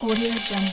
AudioJungle.